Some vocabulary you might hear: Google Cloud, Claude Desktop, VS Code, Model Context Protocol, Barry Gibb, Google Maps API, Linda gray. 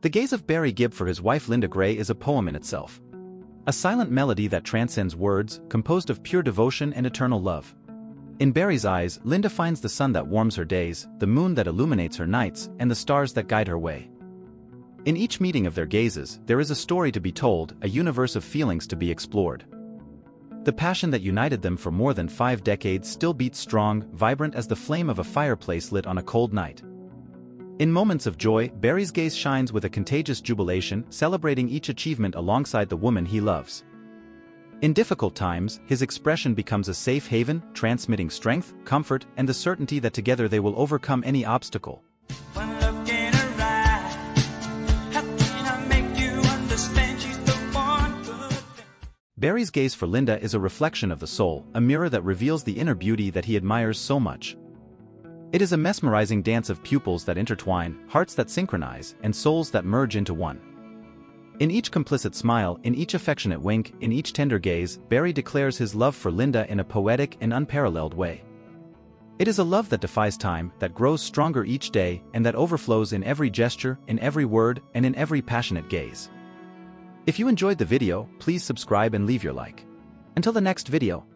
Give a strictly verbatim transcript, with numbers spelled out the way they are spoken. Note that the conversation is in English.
The Gaze of Barry Gibb for his wife Linda Gray is a poem in itself. A silent melody that transcends words, composed of pure devotion and eternal love. In Barry's eyes, Linda finds the sun that warms her days, the moon that illuminates her nights, and the stars that guide her way. In each meeting of their gazes, there is a story to be told, a universe of feelings to be explored. The passion that united them for more than five decades still beats strong, vibrant as the flame of a fireplace lit on a cold night. In moments of joy, Barry's gaze shines with a contagious jubilation, celebrating each achievement alongside the woman he loves. In difficult times, his expression becomes a safe haven, transmitting strength, comfort, and the certainty that together they will overcome any obstacle. Barry's gaze for Linda is a reflection of the soul, a mirror that reveals the inner beauty that he admires so much. It is a mesmerizing dance of pupils that intertwine, hearts that synchronize, and souls that merge into one. In each complicit smile, in each affectionate wink, in each tender gaze, Barry declares his love for Linda in a poetic and unparalleled way. It is a love that defies time, that grows stronger each day, and that overflows in every gesture, in every word, and in every passionate gaze. If you enjoyed the video, please subscribe and leave your like. Until the next video.